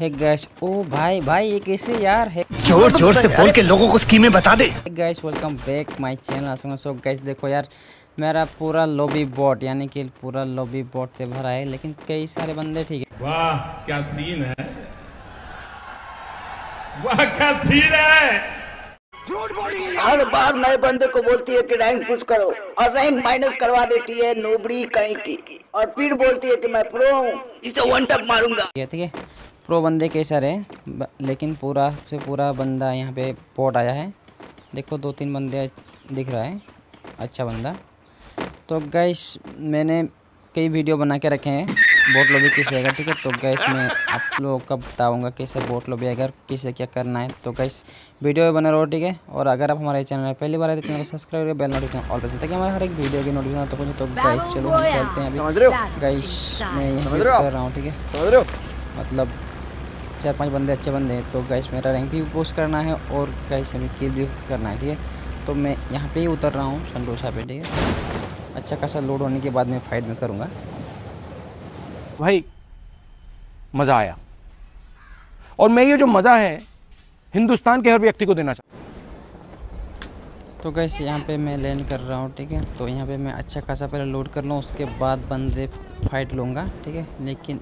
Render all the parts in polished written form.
Hack guys. ओ भाई भाई ये कैसे यार है, जोर जोर से बोल के लोगों को स्कीमें बता दे। Guys welcome back my channel. So guys देखो यार मेरा पूरा लॉबी बॉट यानी कि पूरा लॉबी बॉट से भरा है, लेकिन कई सारे बंदे ठीक है। वाह क्या सीन है, वाह क्या सीन है। हर बार नए बंदे को बोलती है कि रैंक पुश करो और रैंक माइनस करवा देती है नोबड़ी कहीं की, और फिर बोलती है कि मैं प्रो हूँ, इसे वन टैप मारूंगा। ठीक है प्रो बंदे कैसे रहे, लेकिन पूरा से पूरा बंदा यहाँ पे पोर्ट आया है। देखो दो तीन बंदे दिख रहा है, अच्छा बंदा। तो गाइस मैंने कई वीडियो बना के रखे हैं बोट लॉबी कैसे आएगा, ठीक है। तो गाइस मैं आप लोगों को बताऊंगा कैसे बोट लॉबी आएगा, कैसे क्या करना है। तो गाइस वीडियो में बने रहो, ठीक है। और अगर आप हमारे चैनल में पहली बार आए तो चैनल को सब्सक्राइब करके बेल नोटिफिकेशन ऑल पर, ताकि हमारे हर एक वीडियो की नोटिफिकेशन आपको मिले। तो गाइस चलो हम चलते हैं अभी। गाइस मैं यहां कर रहा हूं, ठीक है, समझ रहे हो। मतलब चार पांच बंदे अच्छे बंदे हैं। तो गाइस मेरा रैंक भी पोस्ट करना है और गाइस हमें किल भी करना है, ठीक है। तो मैं यहाँ पे ही उतर रहा हूँ संतोषा पे, ठीक है। अच्छा खासा लोड होने के बाद मैं फाइट में करूँगा। भाई मज़ा आया, और मैं ये जो मज़ा है हिंदुस्तान के हर व्यक्ति को देना चाहता हूँ। तो गाइस यहाँ पे मैं लैंड कर रहा हूँ, ठीक है। तो यहाँ पे मैं अच्छा खासा पहले लोड कर लूँ, उसके बाद बंदे फाइट लूँगा, ठीक है। लेकिन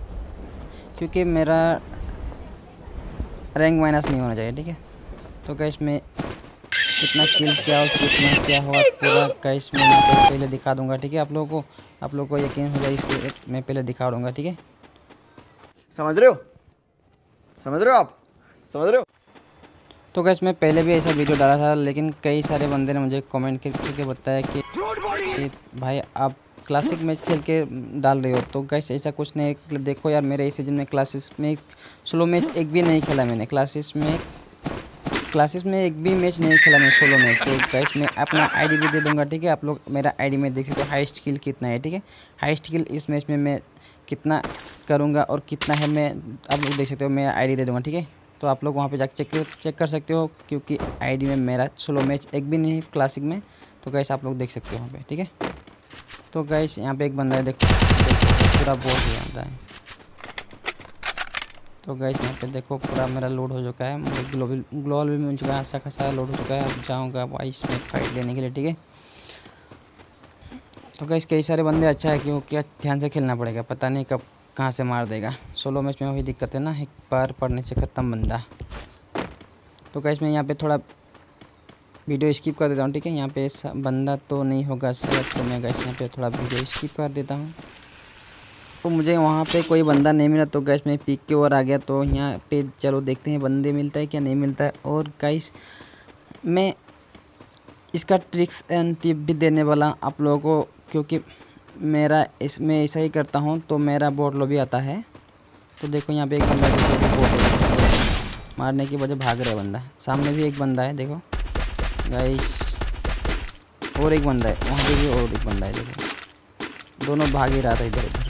क्योंकि मेरा रैंक माइनस नहीं होना चाहिए, ठीक है। तो गाइस मैं कितना किल क्या और कितना क्या हुआ पूरा गाइस मैं पहले दिखा दूंगा, ठीक है। आप लोगों को यकीन हो जाए इसलिए मैं पहले दिखा दूंगा, ठीक है। समझ रहे हो आप। तो गाइस मैं पहले भी ऐसा वीडियो डाला था, लेकिन कई सारे बंदे ने मुझे कमेंट करके बताया कि भाई आप क्लासिक मैच खेल के डाल रहे हो। तो गाइस ऐसा कुछ नहीं, देखो यार मेरे इस सीजन में क्लासिक्स में स्लो मैच एक भी नहीं खेला मैंने, क्लासेस में एक भी मैच नहीं खेला मैं सोलो मैच। तो गाइस मैं अपना आईडी भी दे दूंगा, ठीक है। आप लोग मेरा आईडी में देख सकते हो हाईएस्ट किल कितना है, ठीक है। हाईएस्ट किल इस मैच में मैं कितना करूंगा और कितना है मैं आप लोग देख सकते हो, मेरा आईडी दे दूंगा, ठीक है। तो आप लोग वहां पे जाकर चेक कर सकते हो, क्योंकि आईडी में मेरा सोलो मैच एक भी नहीं क्लासिक में। तो गाइस आप लोग देख सकते हो वहाँ पर, ठीक है। तो गाइस यहाँ पर एक बंदा है, देखो पूरा बोर्ड है। तो गाइस यहाँ पे देखो पूरा मेरा लोड हो चुका है, मुझे ग्लोबल भी मिल चुका है, अच्छा खासा लोड हो चुका है। अब जाऊँगा वाइस में फाइट लेने के लिए, ठीक है। तो गाइस कई सारे बंदे अच्छा है, क्योंकि ध्यान से खेलना पड़ेगा, पता नहीं कब कहाँ से मार देगा। सोलो मैच में वही दिक्कत है ना, एक बार पड़ने से ख़त्म बंदा। तो गाइस मैं यहाँ पर थोड़ा वीडियो स्किप कर देता हूँ, ठीक है। यहाँ पे बंदा तो नहीं होगा शायद, तो मैं गाइस यहाँ पर थोड़ा वीडियो स्किप कर देता हूँ। तो मुझे वहाँ पे कोई बंदा नहीं मिला, तो गाइस मैं पीक के ओर आ गया। तो यहाँ पे चलो देखते हैं बंदे मिलता है क्या नहीं मिलता है। और गाइस मैं इसका ट्रिक्स एंड टिप भी देने वाला आप लोगों को, क्योंकि मेरा इसमें ऐसा ही करता हूँ तो मेरा बोट लॉबी आता है। तो देखो यहाँ पे एक बंदा बोट मारने की वजह भाग रहा है बंदा, सामने भी एक बंदा है देखो गाइस, और एक बंदा है वहाँ पर भी, और एक बंदा है देखो, दोनों भाग ही रहा था इधर उधर।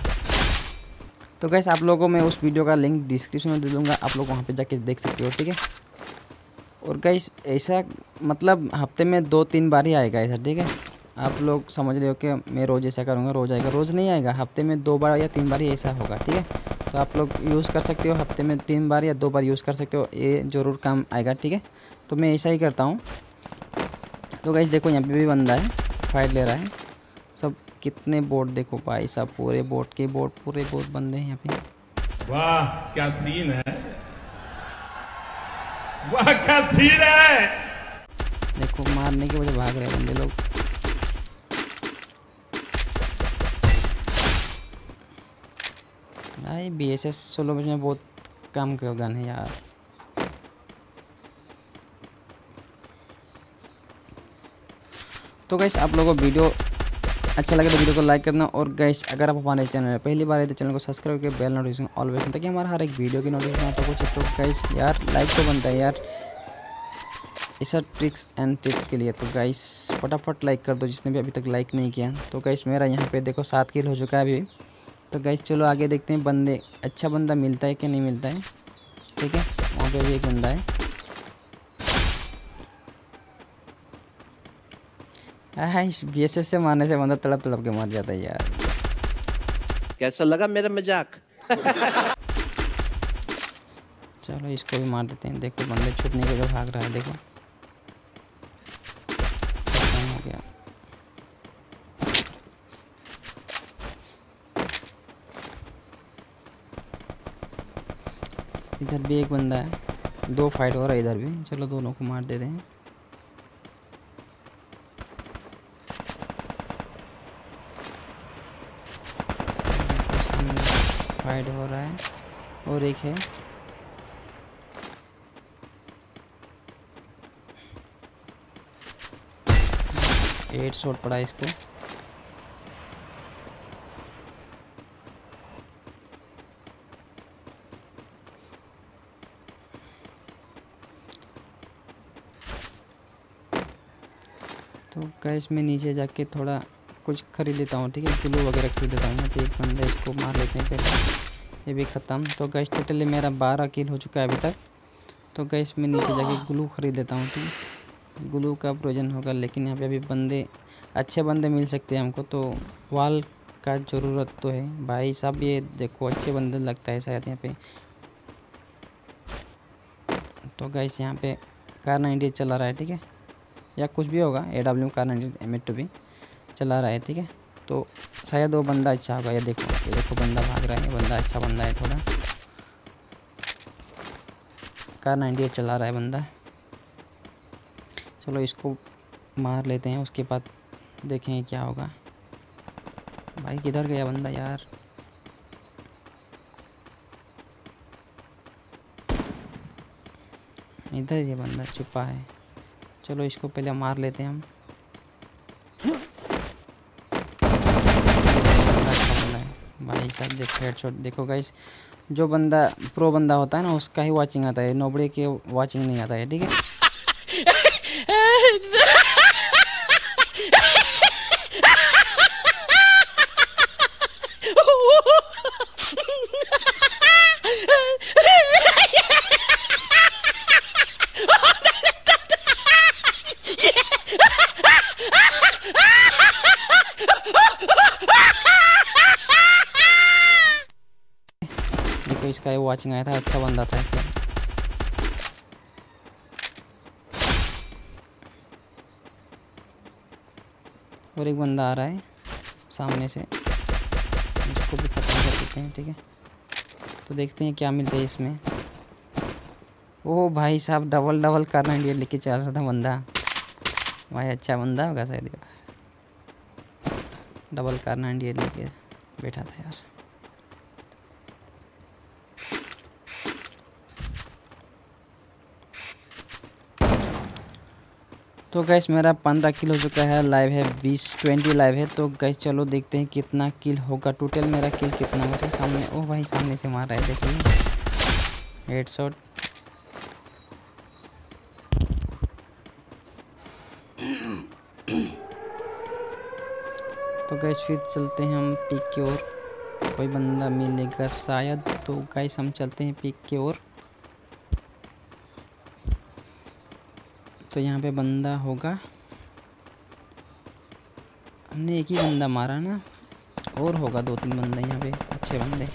तो गाइस आप लोगों को मैं उस वीडियो का लिंक डिस्क्रिप्शन में दे दूँगा, आप लोग वहाँ पे जाके देख सकते हो, ठीक है। और गाइस ऐसा मतलब हफ्ते में 2-3 बार ही आएगा ऐसा, ठीक है। आप लोग समझ रहे हो कि मैं रोज़ ऐसा करूँगा, रोज़ आएगा, रोज़ नहीं आएगा, हफ्ते में 2 बार या 3 बार ही ऐसा होगा, ठीक है। तो आप लोग यूज़ कर सकते हो, हफ्ते में 3 बार या 2 बार यूज़ कर सकते हो, ये ज़रूर काम आएगा, ठीक है। तो मैं ऐसा ही करता हूँ। तो गाइस देखो यहाँ पर भी बंदा है फाइट ले रहा है, सब कितने बोट देखो भाई साहब, पूरे बोट के बोट बंदे हैं यहाँ पे। वाह क्या सीन है, वाह क्या सीन है। देखो मारने की वजह भाग रहे हैं बंदे लोग। भाई BSS सोलो मैच में बहुत काम के योगदान है यार। तो गाइस आप लोगों को वीडियो अच्छा लगे तो वीडियो को लाइक करना, और गाइस अगर आप हमारे चैनल पर पहली बार आए तो चैनल को सब्सक्राइब करके बेल नोटिफिकेशन ऑल पर, ताकि हमारा हर एक वीडियो की नोटिफिकेशन आपको पहुंचे। तो गाइस यार लाइक तो बनता है यार इस ट्रिक्स एंड टिप्स के लिए। तो गाइस फटाफट लाइक कर दो जिसने भी अभी तक लाइक नहीं किया। तो गाइस मेरा यहाँ पे देखो 7 किल हो चुका है अभी। तो गाइस चलो आगे देखते हैं बंदे, अच्छा बंदा मिलता है कि नहीं मिलता है, ठीक है। वहाँ पर भी एक बंदा है, BSS से मारने से बंदा तड़प के मर जाता है यार। कैसा लगा मेरा मजाक? चलो इसको भी मार देते हैं। देखो बंदे छुपने के लिए भाग रहा है, देखो हो गया। इधर भी एक बंदा है, दो फाइट हो रहा है इधर भी। चलो दोनों को मार देते हैं। फाइट हो रहा है और एक है। एट शॉट पड़ा इसको। तो गाइस मैं नीचे जाके थोड़ा कुछ खरीद लेता हूँ, ठीक है, किलो वगैरह खरीद लेता हूँ। यहाँ पे एक बंदा, इसको मार लेते हैं पहले, ये भी ख़त्म। तो गाइस टोटली मेरा 12 किल हो चुका है अभी तक। तो गाइस मैं नीचे जाके ग्लू खरीद लेता हूँ, ठीक है, ग्लू का प्रोजन होगा। लेकिन यहाँ पे अभी बंदे, अच्छे बंदे मिल सकते हैं हमको, तो वाल का ज़रूरत तो है भाई साहब। ये देखो अच्छे बंदे लगता है शायद यहाँ पे। तो गाइस यहाँ पे कार 98 चला रहा है, ठीक है, या कुछ भी होगा, AW कार 98 M2 भी चला रहा है, ठीक है। तो शायद वो बंदा अच्छा होगा। ये देखो, ये देखो बंदा भाग रहा है, बंदा अच्छा बंदा है, थोड़ा कार 98 चला रहा है बंदा। चलो इसको मार लेते हैं, उसके बाद देखें क्या होगा। भाई किधर गया बंदा यार। इधर ये बंदा छुपा है। चलो इसको पहले मार लेते हैं हम। भाई साहब देखो हेडशॉट। देखो गाइस, जो बंदा प्रो बंदा होता है ना, उसका ही वाचिंग आता है, नोबडी के वाचिंग नहीं आता है, ठीक है। देखो इसका ये वाचिंग आया था, अच्छा बंदा था इसका। और एक बंदा आ रहा है सामने से, इसको भी खत्म कर देते हैं, ठीक है। तो देखते हैं क्या मिलता है इसमें। ओह भाई साहब, डबल कार 98 लेके चल रहा था बंदा। भाई अच्छा बंदा होगा शायद, डबल कार 98 लेके बैठा था यार। तो गाइस मेरा 15 किल हो चुका है, लाइव है 20-20 लाइव है। तो गाइस चलो देखते हैं कितना किल होगा, टोटल मेरा किल कितना होगा। सामने, ओ भाई सामने से मार रहा है, देखिए हेडशॉट। तो गाइस फिर चलते हैं हम पिक की ओर, कोई बंदा मिलेगा शायद। तो गाइस हम चलते हैं पिक की ओर। तो यहाँ पे बंदा होगा, हमने एक ही बंदा मारा ना, और होगा 2-3 बंदे यहाँ पे अच्छे बंदे।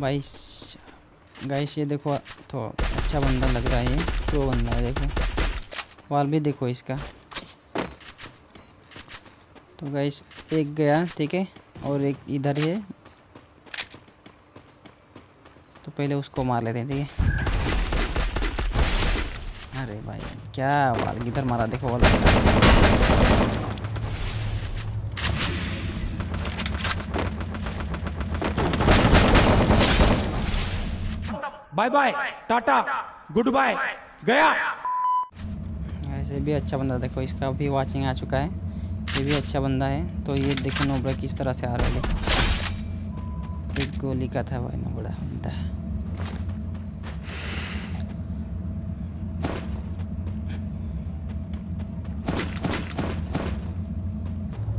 भाई गाइस ये देखो, तो अच्छा बंदा लग रहा है, ये प्रो बंदा है। देखो वाल भी देखो इसका। तो गाइस एक गया, ठीक है, और एक इधर है। तो पहले उसको मार लेते हैं, ठीक है। अरे भाई क्या वाल किधर मारा, देखो वाल। Bye bye tata good bye गया। ऐसे भी अच्छा बंदा, देखो इसका भी वाचिंग आ चुका है, ये भी अच्छा बंदा है। तो ये देखो नोबड़ा किस तरह से आ रहा है। एक गोली का था भाई नोबड़ा बंदा।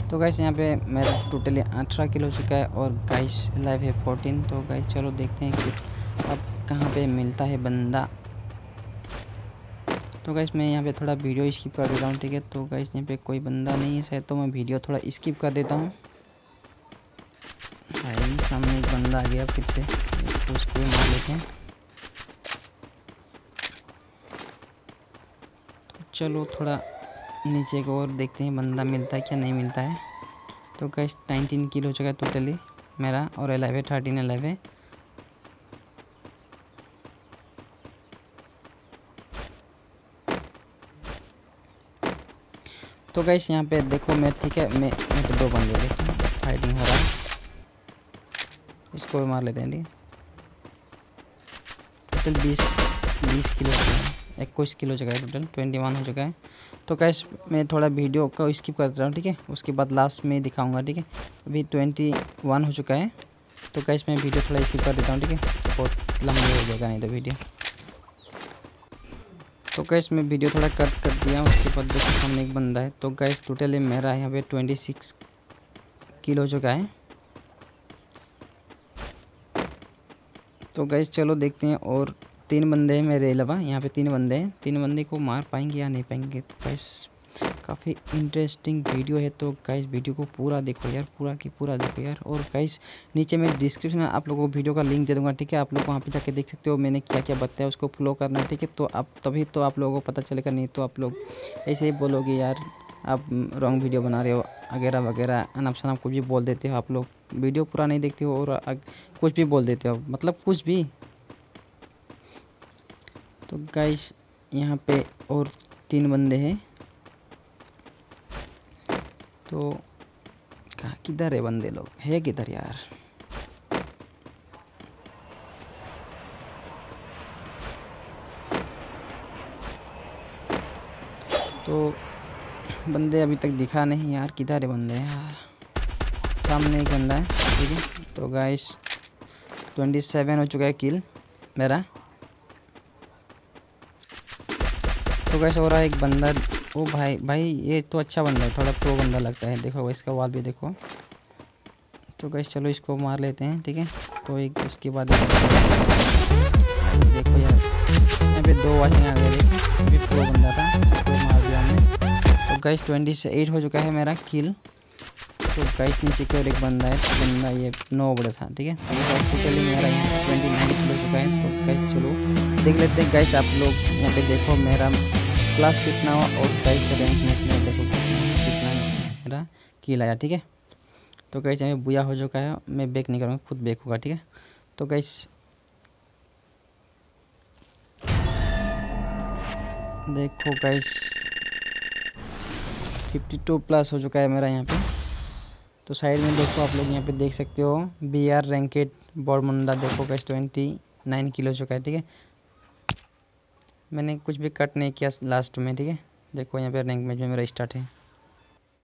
तो गाइस यहाँ पे मेरा टोटली 18 किल हो चुका है और गाइस लाइव है 14। तो गाइस चलो देखते हैं कि अब कहाँ पे मिलता है बंदा। तो गाइस मैं यहाँ पे थोड़ा वीडियो स्किप कर देता हूँ, ठीक है। तो गाइस यहाँ पे कोई बंदा नहीं है शायद, तो मैं वीडियो थोड़ा स्किप कर देता हूँ। भाई सामने एक बंदा आ गया, अब किससे उसको मार लेते हैं। तो चलो थोड़ा नीचे को और देखते हैं बंदा मिलता है क्या नहीं मिलता है। तो गाइस 19 किल हो चुका है टोटली मेरा, और 11 13 11 है। तो गाइस यहाँ पे देखो मैं, ठीक है, मैं दो बंदे देखो फाइटिंग हो रहा है, इसको भी मार लेते हैं। टोटल 20 किलो हो गया, 21 किलो हो चुका है, टोटल 21 हो चुका है। तो गाइस मैं थोड़ा वीडियो को स्किप कर रहा हूँ, ठीक है, उसके बाद लास्ट में दिखाऊंगा, ठीक है। अभी 21 हो चुका है, तो गाइस मैं वीडियो थोड़ा स्किप कर देता हूँ, ठीक है, बहुत लंबी हो जाएगा नहीं तो वीडियो। तो गाइस मैं वीडियो थोड़ा कट कर दिया, उसके बाद देखो सामने एक बंदा है। तो गाइस टोटल मेरा यहाँ पे 26 किल हो चुका है। तो गाइस चलो देखते हैं, और 3 बंदे हैं मेरे अलावा, यहाँ पे 3 बंदे हैं। 3 बंदे को मार पाएंगे या नहीं पाएंगे। तो गाइस काफ़ी इंटरेस्टिंग वीडियो है, तो गाइस वीडियो को पूरा देखो यार, पूरा की पूरा देखो यार। और गाइस नीचे मैं डिस्क्रिप्शन में आप लोगों को वीडियो का लिंक दे दूंगा, ठीक है, आप लोग वहाँ पे जाके देख सकते हो मैंने क्या क्या बताया, उसको फॉलो करना है, ठीक है। तो आप तभी तो आप लोगों को पता चलेगा, नहीं तो आप लोग ऐसे ही बोलोगे यार आप रॉन्ग वीडियो बना रहे हो वगैरह वगैरह, अनाप कुछ भी बोल देते हो। आप लोग वीडियो पूरा नहीं देखते हो और कुछ भी बोल देते हो, मतलब कुछ भी। तो गाइस यहाँ पर और 3 बंदे हैं। तो कहाँ किधर है बंदे लोग, है किधर यार। तो बंदे अभी तक दिखा नहीं यार, किधर है बंदे यार। सामने एक बंदा है, ठीक है। तो गाइस 27 हो चुका है किल मेरा। तो गाइस हो रहा है एक बंदा, ओ भाई भाई ये तो अच्छा बंदा है, थोड़ा प्रो बंदा लगता है, देखो इसका वाल भी देखो। तो गाइस चलो इसको मार लेते हैं, ठीक है। तो एक उसके बाद देखो यार यहाँ पे 2 वाचिंग आ गए, ये प्रो बंदा था, तो मार दिया हमने। तो गाइस 28 हो चुका है मेरा किल। तो गाइस नीचे की ओर एक बंदा है, तो बंदा ये 9 बड़ा था, ठीक है। टोटली मेरा यहाँ 29 किल हो चुका है। तो गाइस चलो देख लेते हैं। गाइस आप लोग यहाँ पे देखो मेरा क्लास कितना हुआ और गाइस रैंक में देखो कितना मेरा किल आया, ठीक है। तो गाइस हमें बुआ हो चुका है, मैं बैक नहीं करूँगा, खुद बैक होगा, ठीक है। तो गाइस देखो गाइस 52+ हो चुका है मेरा यहाँ पे। तो साइड में देखो आप लोग यहाँ पे देख सकते हो BR रैंकेड बॉर्मंडा, देखो गाइस 29 किल हो चुका है, ठीक है। मैंने कुछ भी कट नहीं किया लास्ट में, ठीक है। देखो यहाँ पे रैंक मैच में मेरा स्टार्ट है।